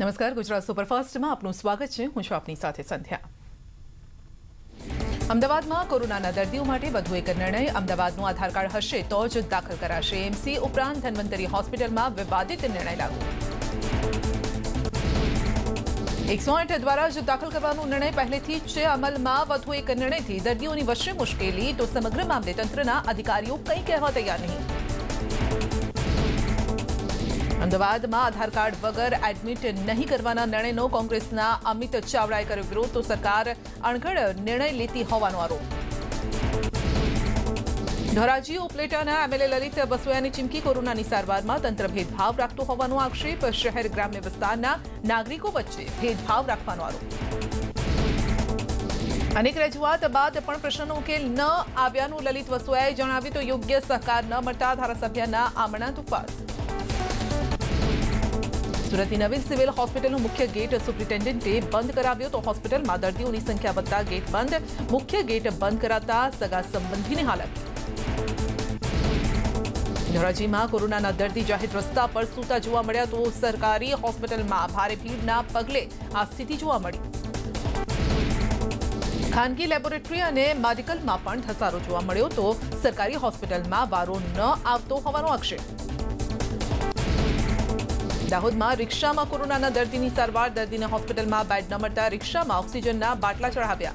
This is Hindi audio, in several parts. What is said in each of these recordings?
नमस्कार, गुजरात सुपरफास्ट में आपनु स्वागत छे। हूँ छुं आपनी साथे संध्या। अमदावाद में कोरोना दर्दियों माटे वधु एक निर्णय। अमदावादनुं आधार कार्ड हशे तो ज दाखल कराशे। एमसी उपरांत धन्वंतरी होस्पिटल में विवादित निर्णय लागू। 108 द्वारा ज दाखल करवानो निर्णय पहलेथी ज अमल में वधु एक निर्णयथी दर्दियों की वशे मुश्केली। तो समग्र मामले तंत्रना अधिकारीओ कई कहेवा तैयार नहीं। अमदावाद में आधार कार्ड वगर एडमिट नहीं करवाना निर्णयनो कांग्रेसना अमित चावड़ाए कर्यो विरोध। तो सरकार अणघड़ निर्णय लेती होવાનો आरोप। धोराजी उपलेटाना एमएलए ललित बसोयानी चीमकी। कोरोनानी सारवारमां तंत्र भेदभाव राखतो होવાનો आक्षेप। शहर ग्राम्य विस्तारना नागरिकों वच्चे भेदभाव राखવાનો आरोप। अनेक रजूआत बाद पण प्रश्नों उकेल न आव्यानो ललित बसोयाए जणाव्युं। तो योग्य सहकार न मळता धारासभ्यना आमरण उपवास। सूरतनी नवी सिविल होस्पिटल मुख्य गेट सुप्रिटेन्डेंटे बंद कराव्यो। तो होस्पिटल में दर्दियों की संख्या बढ़ता गेट बंद। मुख्य गेट बंद कराता सगा संबंधी ने हालत। धोराजी में कोरोना दर्दी जाहिर रस्ता पर सूता जोवा मळ्या। तो सरकारी होस्पिटल में भारे भीड़ना पगले आ स्थिति जोवा मळी। खानगी लेबोरेटरी और मेडिकल में पण धसारो जोवा मळ्यो। तो सरकारी होस्पिटल में वारो न आवतो होવાનો आक्षेप। दाहोद में रिक्शा में कोरोना दर्दी की सारवार। दर्दी ने होस्पिटल में बेड न मळता रिक्शा में ऑक्सीजन बाटला चढ़ाव्या।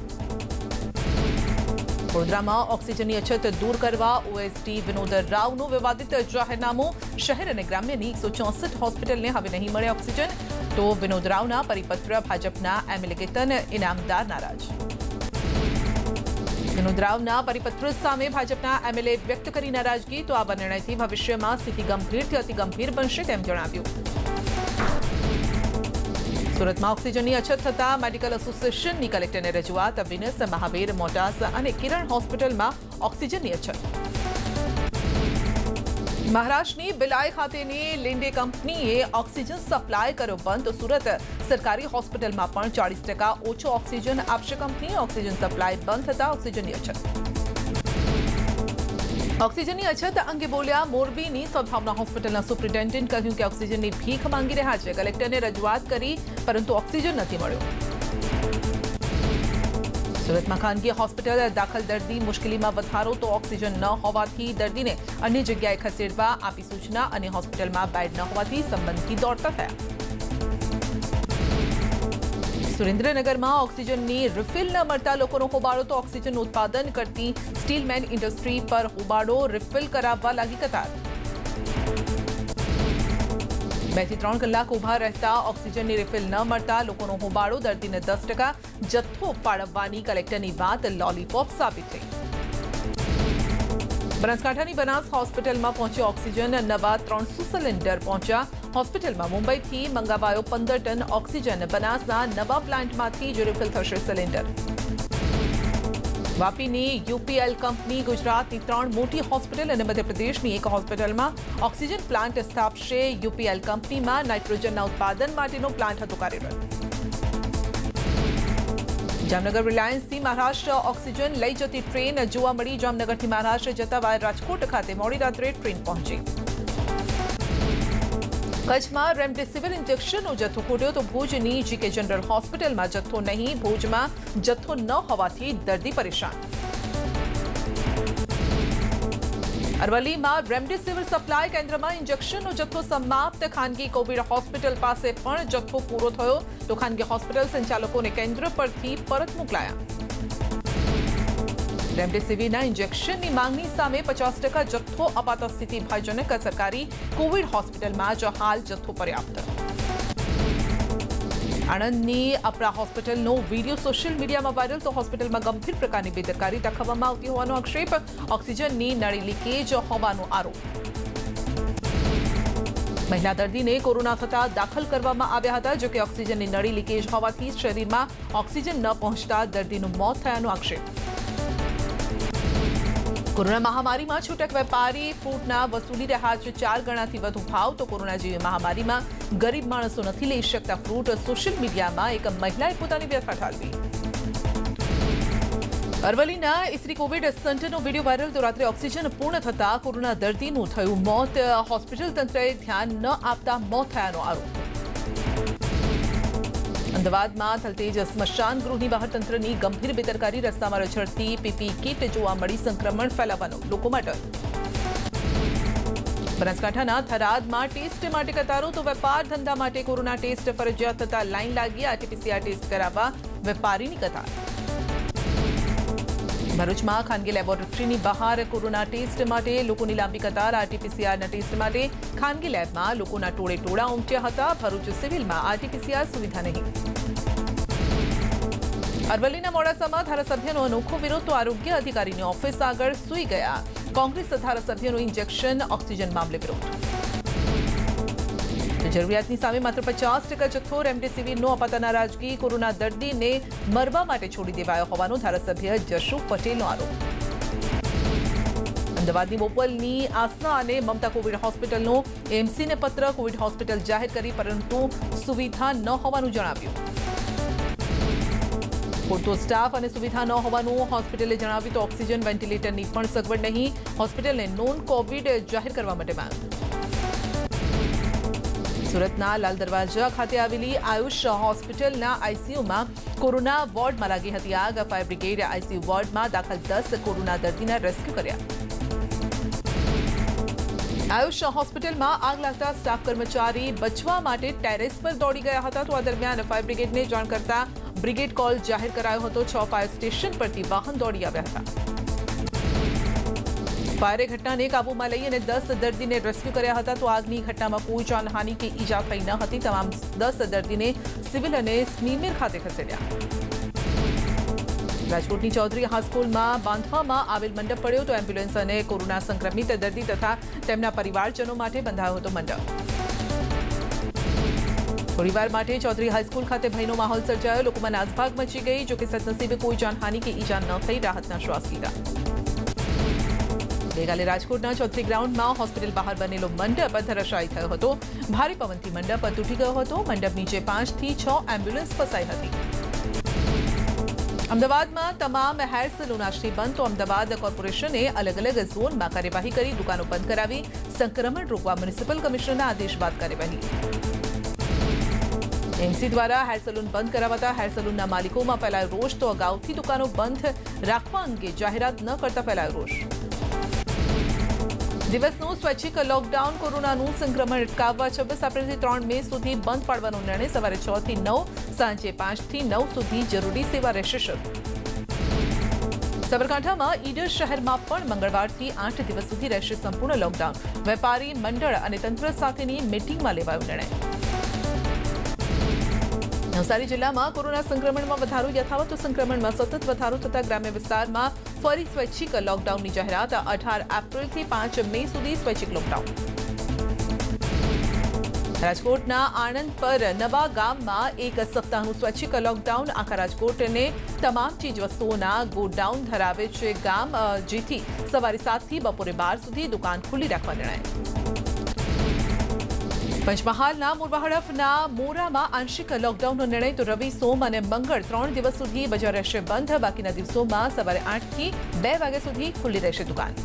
वडोदरा में ऑक्सीजन की अछत दूर करवा ओएसडी विनोद रावनो विवादित जाहेरनामो। शहर और ग्राम्य की 164 होस्पिटल ने हवे नहीं मळे ऑक्सीजन। तो विनोद रावना परिपत्र भाजपा एमएलए केतन इनामदार नाराज। विनोद रावना परिपत्र सामे भाजपा एमएलए व्यक्त करी नाराजगी। तो आवा निर्णयथी भविष्य में स्थिति गंभीर अति गंभीर बनशे तेम जणाव्युं। सूरत में ऑक्सीजन की अछत थता मेडिकल एसोसिएशन की कलेक्टर ने रजूआत। विनस महावीर मोटास और किरण होस्पिटल में ऑक्सीजन की अछत। महाराष्ट्र की बिलाई खाते लिंडे कंपनीए ऑक्सीजन सप्लाय कर्यो बंद। तो सूरत सरकारी होस्पिटल में पण 40% ओछो ऑक्सीजन आपशे कंपनी। ऑक्सीजन सप्लाय बंद थता ऑक्सीजन की अछत। ऑक्सीजन की अछत अंगे बोल्या मोरबी सद्भावना होस्पिटल सुप्रिटेन्डेंट। कहूं कि ऑक्सीजन की भीख मांगी रहा है। कलेक्टर ने रजूआत करी परंतु ऑक्सीजन नहीं मळ्यो। सूरत में खानगी होस्पिटल दाखल दर्दी मुश्किल में वधारो। तो ऑक्सीजन न होवाथी दर्दी ने अन्य जगह खसेड़वा आपी सूचना। होस्पिटल में बेड न होवाथी संबंधी दौड़ता थया। सुरेन्द्रनगर में ऑक्सीजन की रिफिल न मळता लोगों होबाड़ो। तो ऑक्सीजन उत्पादन करती स्टीलमेन इंडस्ट्री पर होबाड़ो। रिफिल करावा लागी कतार। 2-3 कलाक उभा रहता ऑक्सीजन की रिफिल न मळता लोगों होबाड़ो। दर्दी ने 10% जत्थो फाळववानी कलेक्टर की बात लॉलीपॉप साबित थई। बनासकांठानी बनास होस्पिटल में पहुंचे ऑक्सीजन। नवा 300 सिलेंडर पहुंचा होस्पिटल में। मुंबई थी मंगावायो 15 टन ऑक्सीजन। बनासना नवा प्लांट में जो रिफिल थशे सिलेंडर। वापी ने यूपीएल कंपनी गुजरात की 3 मोटी होस्पिटल और मध्यप्रदेश की 1 होस्पिटल में ऑक्सीजन प्लांट स्थापशे। यूपीएल कंपनी में नाइट्रोजन उत्पादन माटेनो प्लांट हतो कार्यरत। जामनगर रिलायंस थी महाराष्ट्र ऑक्सीजन लई जती ट्रेन जोवा मळी। जामनगर थी महाराष्ट्र जता वाया राजकोट खाते मोड़ी रात्रे ट्रेन पहुंची। कच्छ में रेमडेसिविर इंजेक्शनों जत्थो खोट्यो। तो भूजनी जीके जनरल होस्पिटल में जत्थो नहीं। भूज में जत्थो न होवाथी दर्दी परेशान। अरवली में रेमडेसिविर सप्लाय केन्द्र में इंजेक्शनों जत्थो समाप्त। खानगी कोविड होस्पिटल पास पण जत्थो पूरो थयो। तो खानगी होस्पिटल संचालकों ने केन्द्र परथी परत मोकलाया। रेमडेसिविरना इंजेक्शन की मांगनी सामे 50% जत्थो अपाता स्थिति भयजनक। सरकारी कोविड होस्पिटल में ज हाल जत्थो पर्याप्त। आणंदनी अपरा होस्पिटलनो वीडियो सोशल मीडिया में वायरल। तो होस्पिटल में गंभीर प्रकार की बेदरकारी दाखववामां आवती होવાનો आक्षेप। ऑक्सीजन की नड़ी लीकेज होવાનો आरोप। महिला दर्दी ने कोरोना थता दाखल करवामां આવ્યા હતા। જો કે ऑक्सीजन की नड़ी लीकेज होवाथी शरीर में ऑक्सीजन न पहुंचता दर्दीનું મોત થયાનો आक्षेप। कोरोना महामारी में छूटक वेपारी फूटना वसूली रहा है 4 गणा भाव। तो कोरोना जीवी महामारी में गरीब मणसों नहीं लई सकता फ्रूट। सोशल मीडिया में एक महिलाए पोतानी व्यथा ठालवी। अरवलीना ईसरी कोविड सेंटरनो वीडियो वायरल। तो रात्रे ऑक्सीजन पूर्ण थता कोरोना दर्दीनुं थयुं मौत। होस्पिटल तंत्रए ध्यान न आपता मौत थयानो आरोप। અમદાવાદમાં થલતેજ સ્મશાન ગૃહની બહાર તંત્રની ગંભીર બેદરકારી રસ્તામાં રઝળતી પીપી કીટ જોવા મળી સંક્રમણ ફેલાવાનો લોકો માટે બનાસકાંઠાના થરાદમાં ટેસ્ટ માટે કતારો તો વેપાર ધંધા માટે કોરોના ટેસ્ટ ફરજિયાત થતા લાઇન લાગી આરટીપીસીઆર ટેસ્ટ કરાવવા વેપારીની કતાર ભરૂચમાં ખાનગી લેબોરેટરીની બહાર કોરોના ટેસ્ટ માટે લોકોની લાંબી કતાર આરટીપીસીઆરના ટેસ્ટ માટે ખાનગી લેબમાં લોકોના ટોળે ટોળા ઉમટ્યા હતા ભરૂચ સિવિલમાં આરટીપીસીઆર સુવિધા નહીં અરવલ્લીના મોડાસામાં ધારાસભ્યનો અનોખો વિરોધ તો આરોગ્ય અધિકારીની ઓફિસ આગળ સૂઈ ગયા कांग्रेस धारासभ्यों इंजेक्शन ऑक्सीजन मामले विरोध जरूरियातनी सामे मात्र 50% जत्थो रेमडेसिवीरनो अपाता नाराजगी कोरोना दर्दी ने मरवा माटे छोड़ी देवायो होवानो धारासभ्य जशु पटेलनो आरोप अमदावादनी बोपलनी आसना अने ममता कोविड होस्पिटलनो एमसी ने पत्र कोविड होस्पिटल जाहिर करी परंतु सुविधा न होवानुं जणाव्युं पूरतो स्टाफ और सुविधा न होवानुं होस्पिटले जणाव्युं तो ऑक्सीजन वेन्टिलेटर की पण सगवड नहीं होस्पिटल ने नॉन कोविड जाहिर करवा माटे मांग सूरतना लाल दरवाजा खाते आवेली आयुष होस्पिटल आईसीयू में कोरोना वोर्ड में लागी हती आग फायर ब्रिगेड आईसीयू वोर्ड में दाखल 10 कोरोना दर्दीना रेस्क्यू कर्या आयुष होस्पिटल में आग लगता स्टाफ कर्मचारी बचवा माटे टेरेस पर दौड़ी गया हता तो आ दरमियान फायर ब्रिगेड ने जाण करता ब्रिगेड कॉल जाहिर करायो हतो 6 फायर स्टेशन परथी वाहन दौड़ी आव्या हता फायरे घटनाने काबूमां लई अने 10 दर्दीने रेस्क्यू कर्या हता तो आगनी घटनामां कोई जानहानि के ईजा थई न हती तमाम 10 दर्दीने सिविल अने स्मीमेर खाते खसेड्या राजकोटनी चौधरी हाईस्कूलमां बांधवामां आवेल मंडप पड्यो तो एम्ब्युलन्स अने कोरोना संक्रमित दर्दी तथा तेमना परिवारजनो माटे बंधायो हतो मंडप परिवार माटे चौधरी हाईस्कूल खाते भयनो माहौल सर्जायो लोकोमां नासभाग मची गई जो कि सदनसीबे कोई जानहानि के ईजा न थई राहतना श्वास लीधा गईकाले राजकोटना चौधरी ग्राउंड में होस्पिटल बहार बनेलो मंडप धराशायी थयो हतो भारी पवन थी मंडप तूटी गयो हतो मंडप नीचे 5 થી 6 एम्ब्युलन्स फसाई हती अमदावाद में तमाम हेर सलून आश्री बंद तो अमदावाद कोर्पोरेशने अलग अलग झोन में कार्यवाही करी दुकानों बंद करावी संक्रमण रोकवा म्युनिसिपल कमिश्नरना आदेश बाद कार्यवाही एमसी द्वारा हेर सलून बंद करावाता हेर सलूनना मालिकोमां फैलायो रोष तो अगाउथी दुकानो बंध राखवा अंगे जाहेरात न करता फैलायो रोष दिवसनो स्वैच्छिक लॉकडाउन कोरोनानुं संक्रमण अटकाववा 26 એપ્રિલથી 3 મે સુધી બંધ પાડવાનો નિર્ણય સવારે 6 થી 9 સાંજે 5 થી 9 સુધી જરૂરી સેવા રહેશે સાબરકાંઠામાં ઈડર શહેરમાં પણ મંગળવારથી 8 દિવસ સુધી રહેશે સંપૂર્ણ લોકડાઉન વેપારી મંડળ અને તંત્ર સાથેની મીટિંગમાં લેવાયો નિર્ણય नवसारी जिला में कोरोना संक्रमण में वधारो यथावत संक्रमण में सतत वधारो तथा ग्राम्य विस्तार में फरी स्वैच्छिक लॉकडाउन की जाहरात 18 एप्रिल से 5 मे सुधी स्वैच्छिक लॉकडाउन राजकोट आणंद पर नवा गाम में 1 सप्ताह स्वैच्छिक लॉकडाउन आखा राजकोट ने तमाम चीजवस्तुओना गोडाउन धरावे छे गाम जेथी सवारे 7 થી बपोरे 12 सुधी दुकान खुली राखवा निर्णय पंचमहालना मोरवाहड़फना मोरा में आंशिक लॉकडाउन निर्णय तो रवि सोम और मंगल 3 दिवस सुधी बजार रहेशे बंध बाकी दिवसों में सवारे 8 થી 2 वाग्या सुधी खुली रहेशे दुकान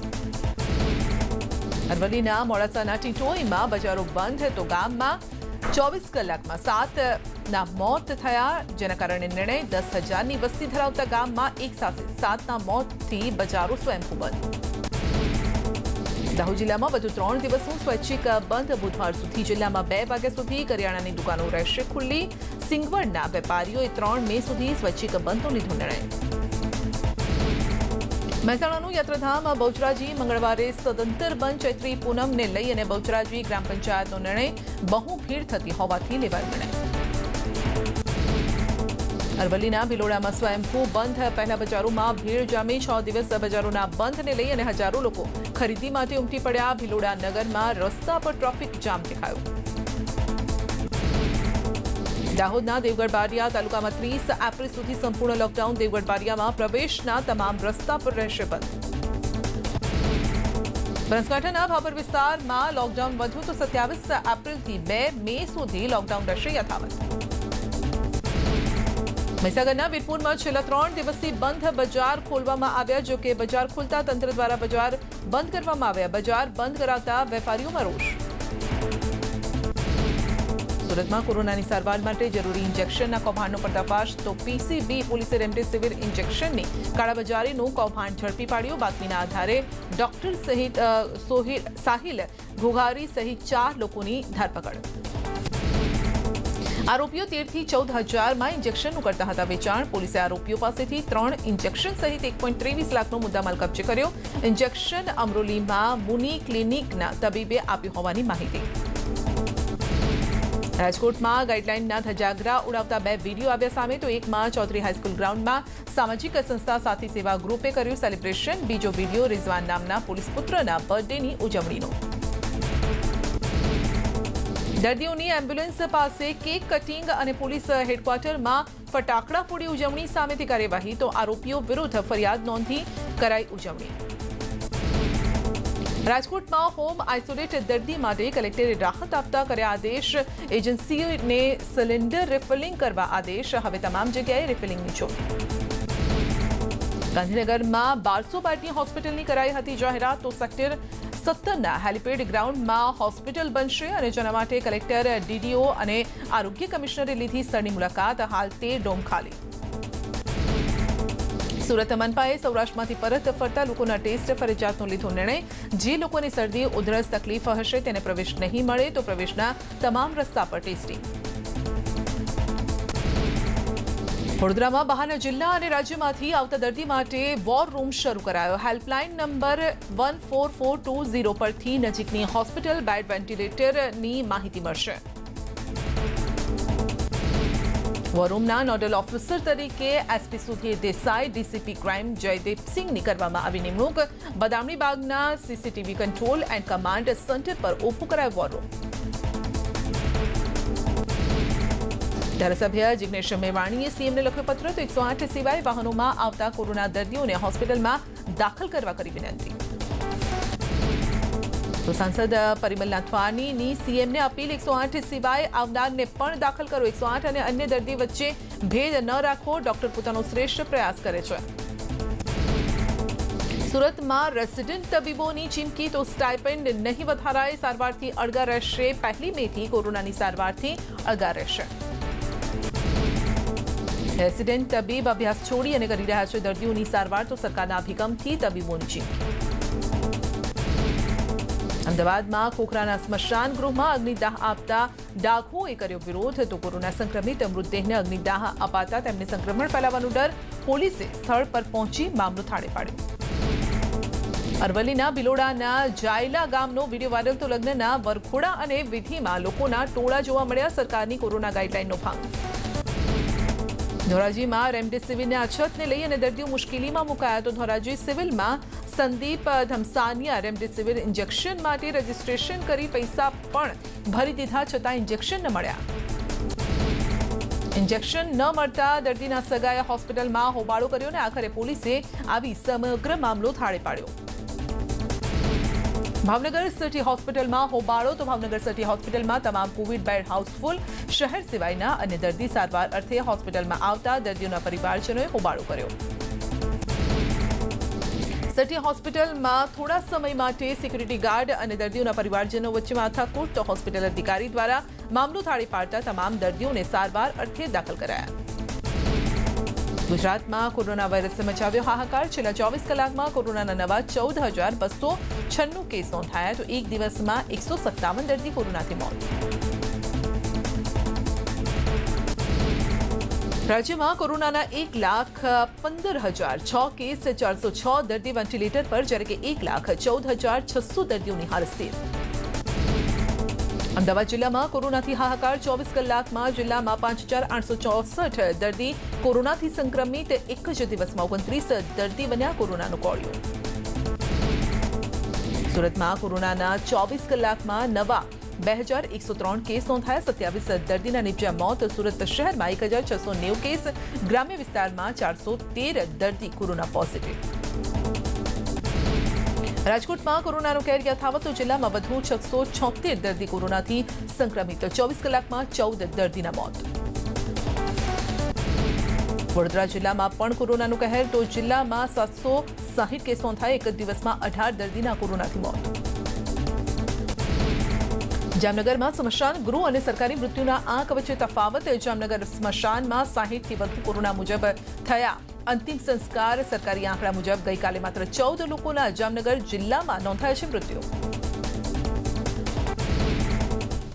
अरवलीना मोड़ासाना टीटोई में बजारों बंध तो गाम में 24 કલાક में 7 मौत थया जेना कारणे निर्णय 10,000 की वस्ती धरावता गाम में एक साथ 7 मौतथी बजारों स्वयंभू बंध દાહોદ જિલ્લામાં વધુ 3 દિવસનું સ્વૈચ્છિક બંધ બુધવાર સુધી જિલ્લામાં 2 વાગ્યા સુધી કરિયાણાની દુકાનો રહેશે ખુલ્લી સિંગવડના વેપારીઓએ 3 મે સુધી સ્વૈચ્છિક બંધનો લીધો નિર્ણય મહેસાણાનું યાત્રાધામ બહુચરાજી મંગળવારે સદંતર બંધ ચૈત્રી પૂનમને લઈ અને બહુચરાજી ગ્રામ પંચાયતનો નિર્ણય બહુ ભીડ થતી હોવાથી લેવાયો નિર્ણય અરવલ્લીના ભિલોડામાં સ્વયંભૂ બંધ પહેલા બજારોમાં ભીડ જામી 6 દિવસ બજારોના બંધને લઈ અને હજારો લોકો खरीदी माटे उमटी पड़ा भिलोड़ा नगर में रस्ता पर ट्रॉफिक जाम दिखायो दाहोदना देवगढ़ बारिया तालुका में 30 एप्रिल सुधी संपूर्ण लॉकडाउन देवगढ़ बारिया में प्रवेशना तमाम रस्ता पर रहेशे बंद बनासकांठा भाबर विस्तार में लॉकडाउन वधु तो 27 एप्रिल थी 2 मे सुधी लॉकडाउन रहेशे यथावत મહીસાગરના વીરપુરમાં છેલ્લા 3 દિવસથી બંધ બજાર ખોલવામાં આવ્યા જો કે બજાર ખુલતા તંત્ર દ્વારા બજાર બંધ કરવામાં આવ્યા બજાર બંધ કરાવતા વેપારીઓમાં રોષ સુરતમાં કોરોનાની સારવાર માટે જરૂરી ઇન્જેક્શનના કૌભાંડનો પર્દાફાશ તો પીસીબી પોલીસે રેમડેસિવિર ઇન્જેક્શનની કાળાબજારીનું કૌભાંડ ઝડપી પાડ્યું। બાતમીના આધારે ડોક્ટર સહિત સાહિલ ઘોઘારી સહિત 4 લોકોની ધરપકડ। आरोपी 13 થી 14 હજાર में इंजेक्शन करता था वेचाण। पुलिस आरोपी पास 3 इंजेक्शन सहित 1.23 लाख मुद्दामाल कब्जे कर्यो। इंजेक्शन अमरोली में मुनी क्लिनिक तबीबे आपी होवानी माहिती। राजकोट में गाइडलाइन ना धजागरा उड़ावता 2 वीडियो आव्या सामे, तो एक में चौधरी हाईस्कूल ग्राउंड में सामाजिक संस्था साथी सेवा ग्रुपे कर्यु सेलिब्रेशन। बीजो वीडियो रिजवान नामना पुलिसपुत्रना बर्थडेनी उजवणीनो। दर्दीओनी एम्ब्युलन्स पासे केक कटिंग और पुलिस हेडक्वार्टर में फटाकड़ा फोड़ी उजवणी सामे थी कार्यवाही, तो आरोपीओ विरुद्ध फरियाद नोंधी कराई उजवणी। राजकोट में होम आइसोलेट दर्दी माटे कलेक्टरे राहत आपता कर्या आदेश। एजेंसीओ ने सिलेंडर रिफिलिंग करवा आदेश। हवे तमाम जगह रिफिलिंगनी छूट। गांधीनगर में 1200 बेडनी होस्पिटल की कराई थी जाहेरात, तो सेक्टर 17 हेलिपेड ग्राउंड में होस्पिटल बनशे अने जेना माटे कलेक्टर डीडीओ अने आरोग्य कमिश्नरे लीधी स्थळनी मुलाकात। हाल ते डोम खाली। सूरत मनपाए सौराष्ट्रमांथी परत फरता लोकोना टेस्ट फरजियातनो लीधो निर्णय। जे लोकोने सर्दी उधरस तकलीफ हशे तेने प्रवेश नहीं मळे, तो प्रवेशना तमाम रस्ता पर टेस्टिंग। वडोदरा में बहाना जिला और राज्य में आता दर्दी माटे वोर रूम शुरू करायो। हेल्पलाइन नंबर 14420 पर नजीकनी होस्पिटल बेड वेन्टिलेटर नी माहिती मळशे। वोर रूम नोडल ऑफिसर तरीके SP Sudhir Desai, DCP crime Jaydeep Singh नी करवामां आवी निमणूक। बदामी बागना CCTV control and command centre पर ऊभो करायो वोर रूम। ધારાસભ્ય જિગ્નેશ મેવાણીએ સીએમને લખ્યો પત્ર, તો 108 સિવાય વાહનોમાં આવતા કોરોના દર્દીઓને હોસ્પિટલમાં દાખલ કરવા કરી વિનંતી। તો સાંસદ પરિમલ નાથવાણીની સીએમને અપીલ, 108 સિવાય આવનારને પણ દાખલ કરો। 108 અને અન્ય દર્દી વચ્ચે ભેદ ન રાખો, ડોક્ટર પોતાનો શ્રેષ્ઠ પ્રયાસ કરે છે। सूरत में रेसिडेंट तबीबों की चीमकी, तो स्टाइपेंड नहीं वधाराय। सारवार थी अड़गा रहेशे। पहली मे थी कोरोना की सारवार थी अड़गा रहेशे। रेसिडेंट तबीब अभ्यास छोड़ी अने करी रह्या छे दर्दियों की सारवार, तो सरकारना अभिगम थी तबीबों की चीमकी। अमदावाद में खोखराना स्मशान गृह में अग्निदाह आपता डाकुओए कर्यो विरोध, तो कोरोना संक्रमित मृतदेहने अग्निदाह अपाता तेमने संक्रमण फैलावानो डर। पोलीसे स्थल पर पहोंची मामलो थाळे पाड्यो। अरवलीना बिलोडाना जायला गामनो वीडियो वायरल, तो लग्नना वरखोड़ा अने विधीमां लोकोना टोळा जोवा मळ्या। सरकारनी कोरोना गाइडलाइननो भंग। धोराजीमां रेमडेसिविरने अछतने लई अने दर्दीओ मुश्केलीमां मुकाया, तो धोराजी सिविलमां संदीप धमसानिया रेमडेसिविर इंजेक्शन माटे रजिस्ट्रेशन करी पैसा पण भरी दीधा, छतां इंजेक्शन न मळ्या। इंजेक्शन न मळता दर्दीना सगाए होस्पिटल में होबाळो कर्यो ने आखरे पोलीसे आवी समग्र मामलो थाळे पाड्यो। भावनगर सिटी होस्पिटल में होबाळो, तो भावनगर सिटी होस्पिटल में तमाम कोविड बेड हाउसफूल। शहर सिवायना अन्य दर्दी सारवार अर्थे होस्पिटल में आवता दर्दीओना परिवारजनोए होबाळो कर्यो। सिटी होस्पिटल में थोड़ा समय माटे सिक्योरिटी गार्ड अने दर्दीओना परिवारजनो वच्चे माथाकूट, तो होस्पिटल अधिकारी द्वारा मामलो थाळी पाड़ता तमाम दर्दियों ने सारवार अर्थे दाखल कराया। गुजरात में कोरोना वायरस मचाव्यो हाहाकार। छेल्ला 24 कलाक में कोरोना नवा 14,296 केस नोंधाया, तो एक दिवस में 157 दर्दी कोरोना थी मौत। राज्य में कोरोना 1,15,006 केस, 406 दर्दी वेन्टिलेटर पर, जैसे कि 1,14,600 दर्दियों की हालत स्थिर। अमदावाद जिला में कोरोना थी हाहाकार। 24 कलाक में जिला में 5,864 दर्दी कोरोना थी संक्रमित। एक ज दिवस में 29 दर्दी बन्या कोरोना कोळियो। सूरत में कोरोना 24 कलाक में नवा 2,103 केस नोंधाया, 27 दर्दी निपज्या मौत। सूरत शहर में 1,690 केस, ग्राम्य विस्तार में 413 दर्दी कोरोना पॉजिटिव। राजकोट में कोरोना केर यथावत, तो जिला में वधु 676 दर्दी कोरोना थी संक्रमित। 24 कलाक में 14 दर्दी मौत। वडोदरा जिला में पण कोरोना कहर, तो जिला में 760 केस नोंधाया। एक दिवस में 18 दर्दी कोरोना थी मौत। जामनगर में स्मशान गृह और सरकारी मृत्युना आंक वच्चे तफावत। जामनगर स्मशान में 60 कोरोना मुजब थया। अंतिम संस्कार सरकारी आंकड़ा मुजब गई काले मात्र 14 लोगों जामनगर जिला में नोंधाया मृत्यु।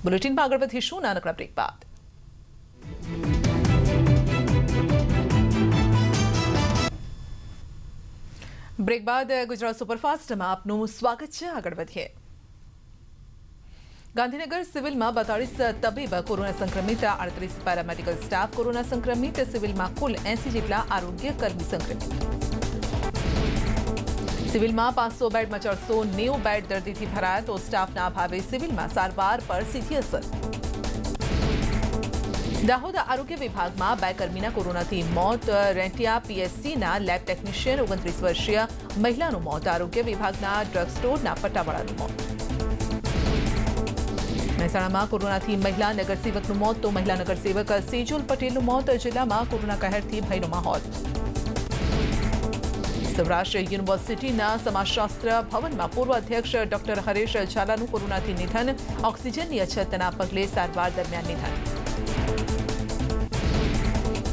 बुलेटिन में आगे बढ़ीशुं नानकड़ा ब्रेक बाद। ब्रेक बाद गुजरात सुपरफास्ट में आपनुं स्वागत है। आगे बढ़ीए। गांधीनगर सिविल में 42 तबीब कोरोना संक्रमित, 38 पैरामेडिकल स्टाफ कोरोना संक्रमित। सिविल में कुल 80 જેટલા આરોગ્યકર્મી संक्रमित। सिविल में 500 बेड में 490 बेड दर्दी भराया तो स्टाफना अभावे सिविल में सारवार पर सीधी असर। दाहोद आरोग्य विभाग में 2 कर्मीना कोरोनाथी मौत। रेंटिया पीएससीना लैब टेक्निशियन 29 वर्षीय महिलाનું मौत। आरोग्य विभागના ड्रग स्टोरના પટ્ટાવાળાનું मौत। મહેસાણામાં કોરોનાથી મહિલા નગરસેવકનું મોત તો મહિલા નગરસેવક સેજુલ પટેલનું મોત। જિલ્લામાં કોરોના કહેરથી ભયનો માહોલ। સૌરાષ્ટ્ર યુનિવર્સિટીના સમાજશાસ્ત્ર ભવનમાં પૂર્વ અધ્યક્ષ ડોક્ટર હરેશ ઝાલાનું કોરોનાથી નિધન। ઓક્સિજનની અછતના પગલે સારવાર દરમિયાન નિધન।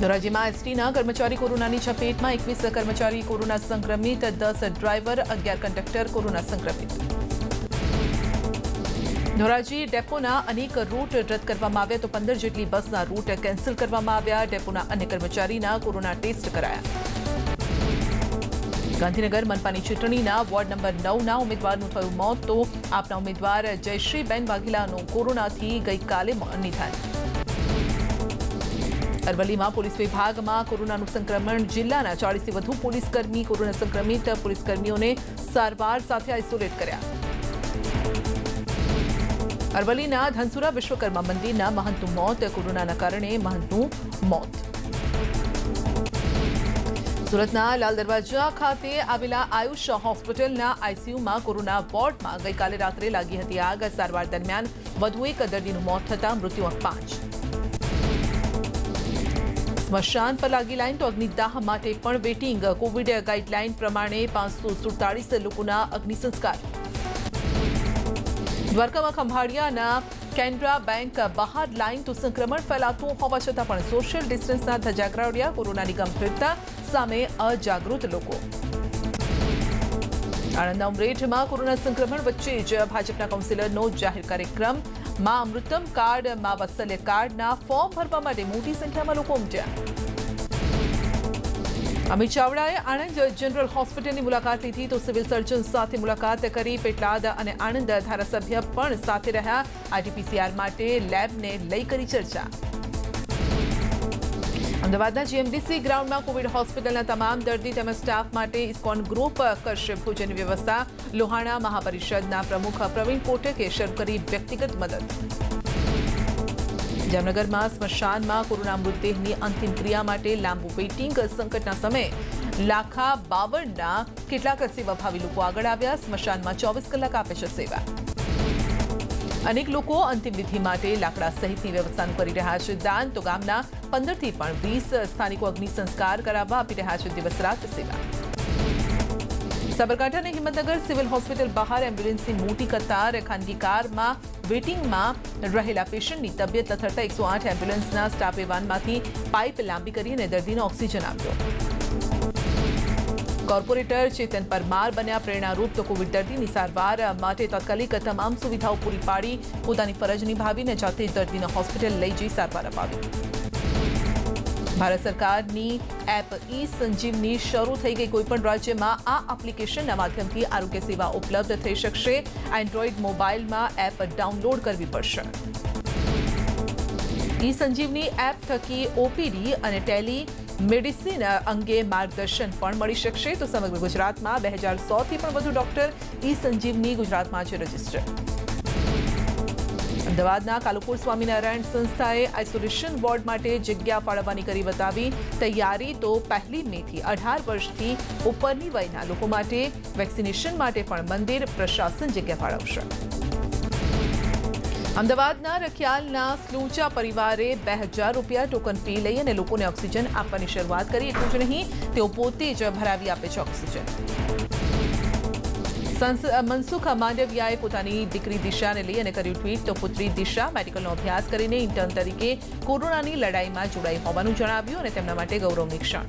ધોરાજીમાં એસટીના કર્મચારી કોરોનાની ચપેટમાં। 21 કર્મચારી કોરોના સંક્રમિત, 10 ડ્રાઈવર, 11 કંડક્ટર કોરોના સંક્રમિત। ધોરાજી ડેપોના અનેક રૂટ રદ કરવામાં આવ્યા તો 15 જેટલી બસના રૂટ કેન્સલ કરવામાં આવ્યા। ડેપોના અન્ય કર્મચારીના કોરોના ટેસ્ટ કરાયા। ગાંધીનગર મનપાની ચૂંટણીના વોર્ડ નંબર 9ના ઉમેદવારનું થયું મોત તો આપના ઉમેદવાર જયશ્રીબેન વાઘેલાનું કોરોનાથી ગઈકાલે નિધન। અરવલ્લીમાં પોલીસ વિભાગમાં કોરોનાનું સંક્રમણ। જિલ્લાના 40થી વધુ પોલીસકર્મી કોરોના સંક્રમિત। પોલીસકર્મીઓને સારવાર સાથે આઇસોલેટ કર્યા। અરવલ્લીના ધનસુરા વિશ્વકર્મા મંદિરના મહંતનું મોત। કોરોનાના કારણે મહંતનું મોત। સુરતના લાલ દરવાજા ખાતે આવેલા આયુષ હોસ્પિટલના આઈસીયુમાં કોરોના વોર્ડમાં ગઈકાલે રાત્રે લાગી હતી આગ। સારવાર દરમિયાન વધુ એક દર્દીનું મોત થતાં મૃત્યુઆંક 5। સ્મશાન પર લાગી લાઈન તો અગ્નિદાહ માટે પણ વેઇટિંગ। કોવિડ ગાઈડલાઈન પ્રમાણે 547 લોકોના અગ્નિ સંસ્કાર। द्वारका में खंभाड़िया केनरा बैंक बहार लाइन तो संक्रमण फैलातु होवा छतां सोशियल डिस्टन्स धजागराव्या। कोरोना की गंभीरता सामे अजागृत लोग। आणंदना उमरेठ में कोरोना संक्रमण वच्चे ज भाजपा काउंसिलरनो जाहिर कार्यक्रम। मां अमृतम कार्ड मां वत्सल्य कार्डना फॉर्म भरवा माटे मोटी संख्या में लोग उमट्या। अमित चावड़ाए आणंद जनरल हॉस्पिटल की मुलाकात ली थी तो सीविल सर्जन साथ मुलाकात करी। पेटलाद और आणंद धारासभ्य साथ रहा। आरटीपीसीआर माटे लैब ने लई करी चर्चा। अमदावाद जीएमडीसी ग्राउंड में कोविड हॉस्पिटल तमाम दर्दी तमाम स्टाफ माटे इस्कॉन ग्रुप करशे भोजन व्यवस्था। लोहाणा महापरिषद प्रमुख प्रवीण कोटके शरू करी व्यक्तिगत मदद। जामनगर में स्मशान में कोरोना मृतदेहनी अंतिम क्रिया माटे लांबू वेटिंग। संकटना समय लाखा बावड़ना केटलाक सेवाभावी लोग आगळ आव्या। स्मशान में 24 कलाक आपे छे सेवा। अनेक लोग अंतिम विधि माटे लाकड़ा सहितनी व्यवस्था करी रह्या छे दान। तो गामना 15 पण 20 स्थानिको अग्नि संस्कार करावा आपी रह्या छे दिवस रात सेवा। साबरकांठा ने हिम्मतनगर सिविल हॉस्पिटल बहार एम्ब्युलन्सनी मोटी कतार। खानगी कार में वेटिंग में रहेला पेशेंटनी तबियत लथड़ता 108 एम्ब्युलन्सना स्टाफे वानमांथी पाइप लांबी करीने दर्दीने ऑक्सिजन आप्यो। कोर्पोरेटर चेतन परमार बन्या प्रेरणारूप तो कोविड दर्दीनी सारवार माटे तात्कालिक तमाम सुविधाओं पूरी पाड़ी। पोतानी फरज निभावीने जाते दर्दीने हॉस्पिटल लई जई सारवार अपावी। भारत सरकारनी एप ई संजीवनी शुरू थई गई। कोईपण राज्य में आ एप्लिकेशन माध्यमथी आरोग्य सेवा उपलब्ध थई शकशे। एंड्रॉइड मोबाइल में एप डाउनलॉड करवी पड़शे। ई संजीवनी एप थकी ओपीडी और टेली मेडिसिन अंगे मार्गदर्शन पण मळी शकशे। तो समग्र गुजरात में 2100 थी पण वधु डॉक्टर ई संजीवनी गुजरात में छे रजिस्टर। अमदावादना कालुपुर स्वामीनारायण संस्थाए आइसोलेशन वोर्ड माटे जग्या फाळववानी करी बतावी तैयारी। तो 1 मे थी 18 वर्षथी उपरनी वयना लोको माटे वेक्सिनेशन माटे पण मंदिर प्रशासन जग्या फाळवशे। अमदावादना रखियालना स्लूचा परिवारे 2000 रूपिया टोकन फी लई अने लोकोने ऑक्सिजन आपवानी शरूआत करी। एटलुं ज नहीं तेओ पोते ज भरावी आपे छे ऑक्सिजन। मनसुख માંડવિયાએ પોતાની દીકરી દિશાને લઈ અને કર્યું ટ્વીટ। તો પુત્રી દિશા મેડિકલનો અભ્યાસ કરીને ઇન્ટર્ન તરીકે કોરોનાની લડાઈમાં જોડાઈ હોવાનું જણાવ્યું અને તેમના માટે ગૌરવની ક્ષણ।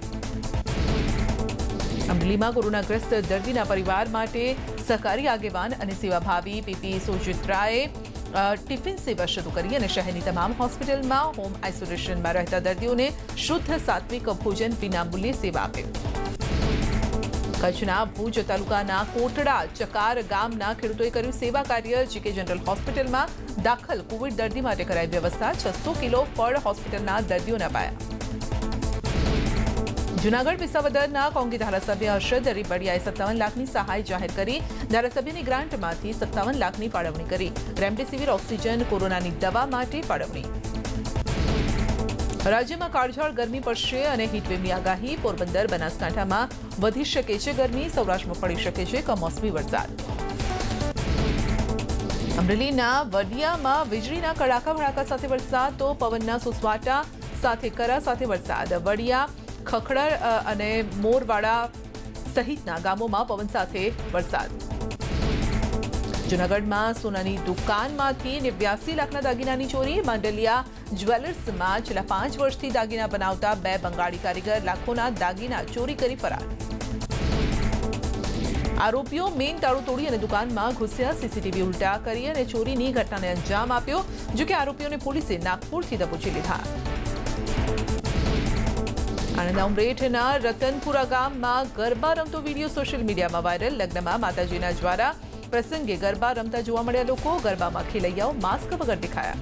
અમરેલીમાં કોરોનાગ્રસ્ત દર્દીના પરિવાર માટે સહકારી આગેવાન અને સેવાભાવી પીપી સુચિત્રાએ टिफिन सेवा शुरू करी। शहर की तमाम हॉस्पिटल में होम आइसोलेशन में रहता दर्दियों ने शुद्ध सात्विक भोजन विनामूल्य सेवा आपी। कच्छना भूज तालुकाना कोटड़ा चकार गामना खेडूतोए कर्यु सेवा कार्य। जीके जनरल हॉस्पिटल में दाखल कोविड दर्दी माटे कराई व्यवस्था। 600 किलो फळ हॉस्पिटलना दर्दियों ने अपाया। जूनागढ़ विसावदरना कोंगी धारासभ्य हर्षद रिबड़ियाए 57 लाखनी सहाय जाहिर करी। धारासभ्यनी ग्रांट मांथी 57 लाखनी फाळवणी करी। रेमडेसिवीर ऑक्सीजन कोरोनानी दवा माटे फाळवणी। राज्यमां काळझाळ गरमी पड़शे अने हीटवेवनी आगाही। पोरबंदर बनासकांठामां वधी शके छे गरमी। सौराष्ट्रमां पड़ी शके छे कमोसमी वरसाद। अमरेलीना वडियामां वीजळीना कड़ाका भड़ाका साथे वरसाद। तो पवनना सुसवाटा साथे करा साथे वरसाद। वडिया खखड़र अने मोरवाड़ा सहित गामों में पवन साथे वरसाद। जूनागढ़ में सोनानी दुकान में 89 लाखना दागीनानी चोरी। मांडलिया ज्वेलर्स में छेल्ला 5 वर्षथी दागीना बनावता 2 बंगाड़ी कारीगर लाखोना दागीना चोरी करी फरार। आरोपीओ मेन ताळू तोड़ी अने दुकान में घुस्या। सीसीटीवी उल्टा करी अने चोरीनी घटनाने अंजाम आप्यो। जो कि आरोपीओने पुलिसे नागपुरथी दबोची लीधा। आनंद उमरेठना रतनपुरा गाम में गरबा रमतो वीडियो सोशल मीडिया में वायरल। लग्न में माताजीना ज्वारा प्रसंगे गरबा रमता जोवा मळ्या लोको। गरबा में खेलैयाओ मास्क वगर दिखाया।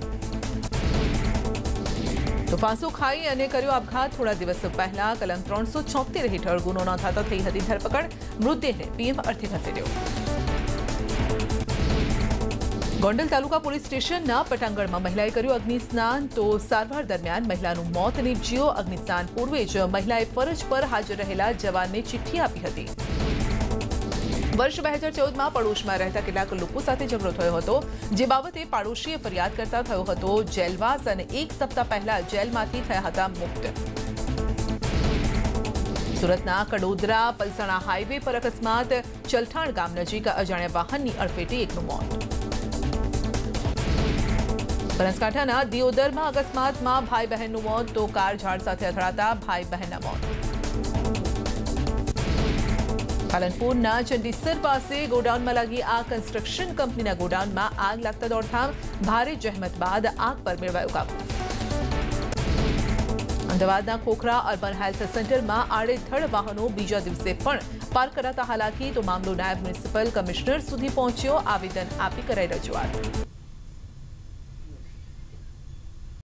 तो फांसो खाई अने कर्यो अपघात। थोड़ा दिवस पहला कलम 376 हेठळ गुनो नोंधाता थई हती धरपकड़। मृतदेहने पीएम अर्थे खसेड्यो। गोंडल तालुका पुलिस स्टेशनना पटांगणमां महिलाए कर्यो अग्निस्नान। तो सारवार दरमियान महिलानुं मौत निपज्यो। अग्निस्नान पूर्वे ज महिलाए फरज पर हाजर रहेला जवानने चिठ्ठी आपी हती। वर्ष 2014 में पड़ोश में रहता केटलाक लोको साथे झगड़ो थयो हतो। जे बाबते पड़ोशीए फरियाद करता थयो हतो जेलवास अने 1 सप्ताह पहला जेलमांथी थया हता मुक्त। सूरतना कड़ोदरा पलसाणा हाईवे पर अकस्मात। चलठाण गाम नजीक अजाण्या वाहन की अड़फेटे एकनुं मौत। बनासकांठाना दियोदर में अकस्मात में भाई बहननुं मौत। तो कार झाड़ साथे અથડાતા भाई बहनना मौत। पालनपुरना चंडीसर पास गोडाउन में लगी आग। कंस्ट्रक्शन कंपनी गोडाउन में आग लगता दौड़धाम। भारी जहमत बाद आग पर मेळवायो काबू। अमदावादना खोखरा अर्बन हेल्थ सेंटर में आड़ेधड़ वाहनों बीजा दिवसे पार कराता हालाकी। तो मामलो नायब म्युनिसिपल कमिश्नर सुधी पहुंचो। आवेदन आपी कराई रजूआत।